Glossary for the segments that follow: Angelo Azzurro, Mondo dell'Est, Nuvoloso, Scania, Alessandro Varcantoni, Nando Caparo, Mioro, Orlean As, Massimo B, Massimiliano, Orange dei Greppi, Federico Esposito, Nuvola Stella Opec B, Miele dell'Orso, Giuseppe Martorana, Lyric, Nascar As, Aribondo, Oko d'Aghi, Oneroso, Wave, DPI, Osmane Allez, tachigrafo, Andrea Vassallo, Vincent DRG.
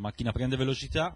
La macchina prende velocità.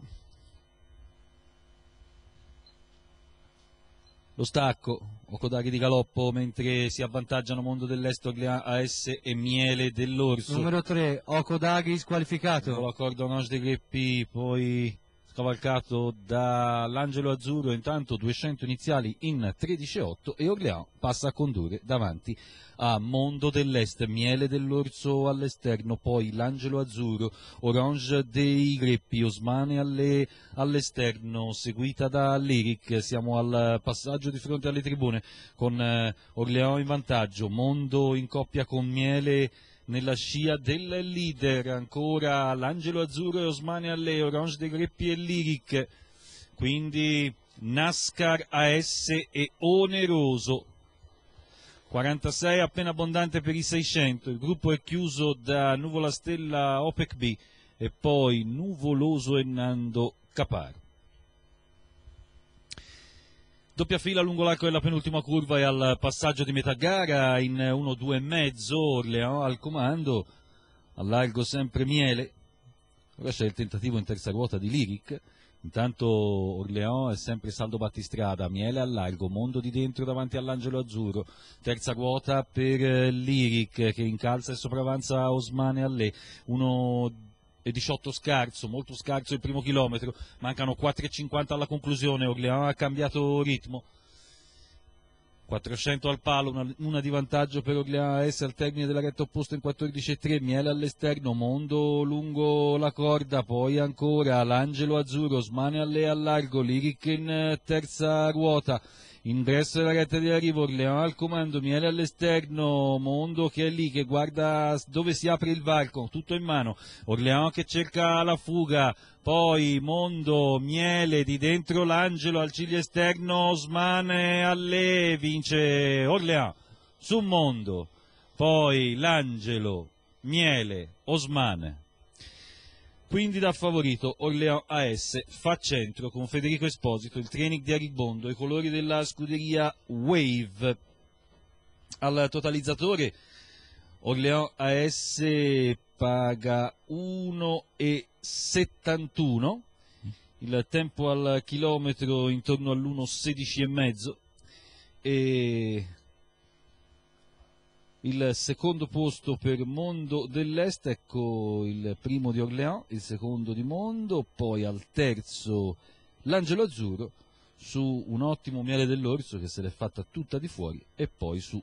Lo stacco, Oko d'Aghi di galoppo, mentre si avvantaggiano Mondo dell'Est, Orlean As e Miele dell'Orso. Numero 3, Oko d'Aghi squalificato. Con l'accordo Orange dei Greppi, poi scavalcato dall'Angelo Azzurro. Intanto 200 iniziali in 13.8 e Orlean passa a condurre davanti a Mondo dell'Est, Miele dell'Orso all'esterno, poi l'Angelo Azzurro, Orange dei Greppi, Osmane Allez all'esterno, seguita da Lyric. Siamo al passaggio di fronte alle tribune con Orlean in vantaggio, Mondo in coppia con Miele nella scia del leader, ancora l'Angelo Azzurro e Osmane Allez, Orange dei Greppi e Lyric, quindi Nascar As e Oneroso. 46 appena abbondante per i 600, il gruppo è chiuso da Nuvola Stella Opec B e poi Nuvoloso e Nando Caparo. Doppia fila lungo l'arco della penultima curva e al passaggio di metà gara in 1-2,5 Orlean al comando, al largo sempre Miele. Ora c'è il tentativo in terza ruota di Lyric. Intanto Orlean è sempre saldo battistrada, Miele al largo, Mondo di dentro davanti all'Angelo Azzurro, terza ruota per Lyric che incalza e sopravanza Osmane Allez, 1,18 scarso, molto scarso il primo chilometro, mancano 4,50 alla conclusione, Orlean ha cambiato ritmo. 400 al palo, una di vantaggio per Orlean As al termine della retta opposta in 14,3, Miele all'esterno, Mondo lungo la corda, poi ancora l'Angelo Azzurro, Osmane Allez al largo, Lyric in terza ruota, ingresso della retta di arrivo, Orlean al comando, Miele all'esterno, Mondo che è lì, che guarda dove si apre il varco, tutto in mano, Orlean che cerca la fuga, poi Mondo, Miele, di dentro l'Angelo, al ciglio esterno Osmane Allez, vince Orlean su Mondo, poi l'Angelo, Miele, Osmane. Quindi da favorito Orlean As, fa centro con Federico Esposito, il training di Aribondo, i colori della scuderia Wave. Al totalizzatore Orlean As paga 1,71, il tempo al chilometro intorno all'1,16,5 e il secondo posto per Mondo dell'Est, ecco il primo di Orlean, il secondo di Mondo, poi al terzo l'Angelo Azzurro su un ottimo Miele dell'Orso che se l'è fatta tutta di fuori e poi su